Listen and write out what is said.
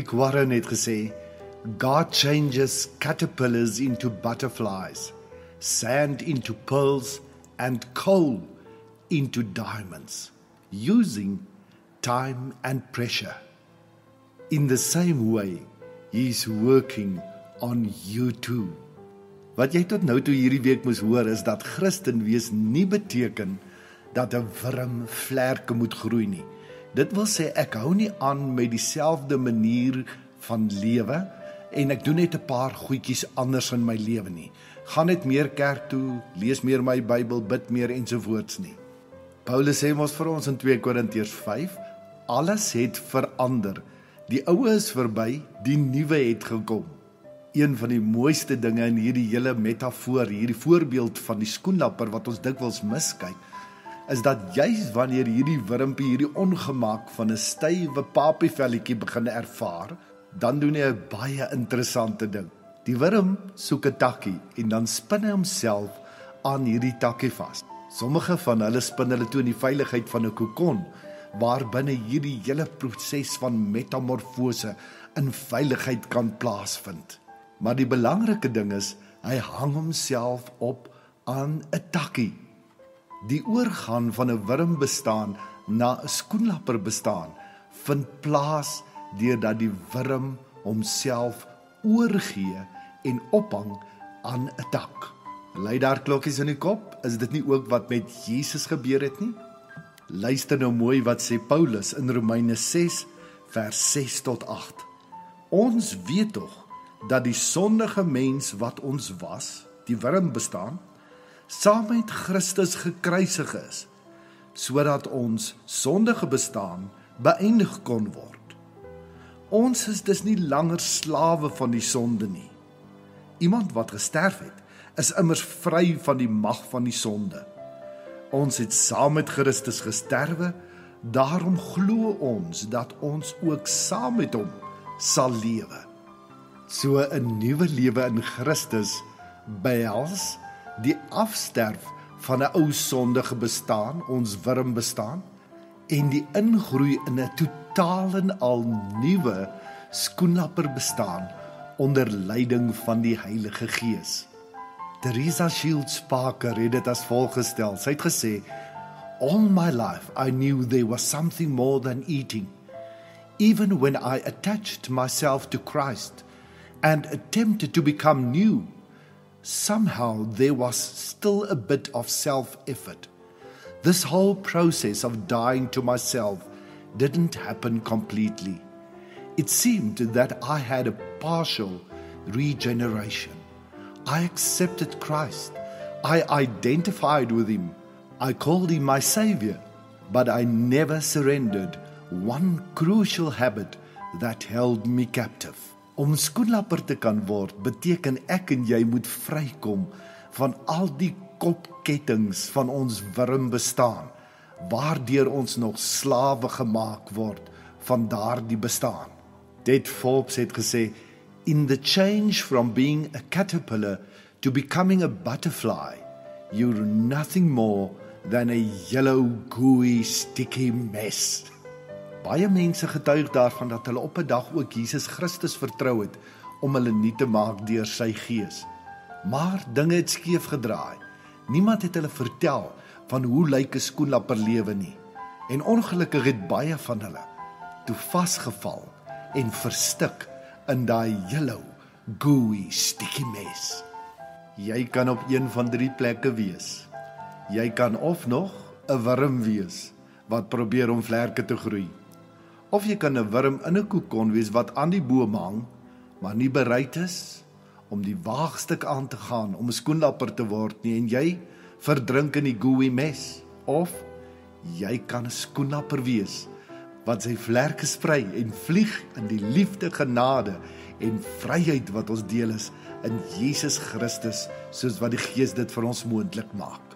Rick Warren het gesê, God changes caterpillars into butterflies, sand into pearls and coal into diamonds, using time and pressure. In the same way, He is working on you too. Wat jy tot nou toe hierdie week moes hoor is dat Christen wees nie beteken dat 'n wurm vlerke moet groei nie. Dit wil sê ek hou nie aan met dieselfde manier van lewe en ek doen net 'n paar goedjies anders in my lewe nie. Gaan net meer kerk toe, lees meer my Bybel, bid meer ensovoorts nie. Paulus sê mos vir ons in 2 Korintiërs 5, alles het verander. Die ouwe is verby, die nuwe het gekom. Een van die mooiste dinge in hierdie hele metafoor, hierdie voorbeeld van die skoenlapper wat ons dikwels miskyk, is dat juist wanneer hierdie wurmpie hierdie ongemaak van 'n stywe papievelletjie begin ervaar, dan doen hy 'n baie interessante ding. Die wurm soek 'n takkie en dan spin hy homself aan hierdie takkie vas. Sommige van hulle spin hulle toe in die veiligheid van 'n kokon, waar binne hierdie hele proses van metamorfose in veiligheid kan plaasvind. Maar die belangrike ding is, hy hang homself op aan 'n takkie. Die oorgaan van 'n wurm bestaan na 'n skoenlapper bestaan vind plaas deurdat die wurm homself oorgee en ophang aan 'n tak. Lei daar klokkies in die kop, is dit nie ook wat met Jesus gebeur het nie? Luister nou mooi wat sê Paulus in Romeine 6 vers 6 tot 8. Ons weet tog dat die sondige mens wat ons was, die wurm bestaan, saam met Christus gekruisig is, sodat ons sondige bestaan beëindig kon word. Ons is dus nie langer slawe van die sonde nie. Iemand wat gesterf het, is immers vry van die mag van die sonde. Ons het saam met Christus gesterwe, daarom glo ons dat ons ook saam met hom sal lewe. So 'n nuwe lewe in Christus behels die afsterf van 'n ou sondige bestaan, ons wurm bestaan, en die ingroei in 'n totaal en al nuwe skoenlapper bestaan onder leiding van die Heilige Gees. Theresa Shields-Faker het dit as volg gestel. Sy het gesê, all my life I knew there was something more than eating. Even when I attached myself to Christ and attempted to become new, somehow there was still a bit of self-effort. This whole process of dying to myself didn't happen completely. It seemed that I had a partial regeneration. I accepted Christ, I identified with Him, I called Him my Savior, but I never surrendered one crucial habit that held me captive. Om skoenlapper te kan word, beteken ek en jy moet vrykom van al die kopkettinge van ons wurm bestaan, waardeur ons nog slawe gemaak word van daardie bestaan. Ted Forbes het gesê, in the change from being a caterpillar to becoming a butterfly, you're nothing more than a yellow, gooey, sticky mess. Baie mense getuig daarvan dat hulle op 'n dag ook Jesus Christus vertrou het om hulle nie te maak deur sy gees. Maar dinge het skeef gedraai. Niemand het hulle vertel van hoe lyk 'n skoenlapper lewe nie. En ongelukkig het baie van hulle toe vasgeval en verstik in daai yellow, gooey, sticky mess. Jy kan op een van drie plekke wees. Jy kan of nog 'n wurm wees wat probeer om vlerke te groei. Of jy kan 'n wurm in 'n kokon wees wat aan die boom hang, maar nie bereid is om die waagstuk aan te gaan om 'n skoenlapper te word nie, en jy verdrink in die gooey mess. Of jy kan 'n skoenlapper wees wat sy vlerke sprei en vlieg in die liefde, genade en vryheid wat ons deel is in Jesus Christus, soos wat die Gees dit vir ons moontlik maak.